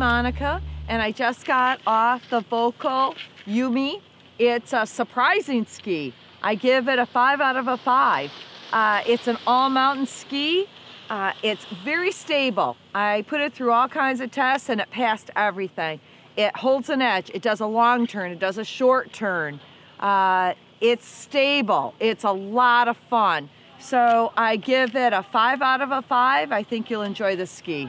I'm Monica, and I just got off the Volkl Yumi. It's a surprising ski. I give it a 5 out of 5. It's an all-mountain ski. It's very stable. I put it through all kinds of tests, and it passed everything. It holds an edge. It does a long turn. It does a short turn. It's stable. It's a lot of fun. So I give it a 5 out of 5. I think you'll enjoy the ski.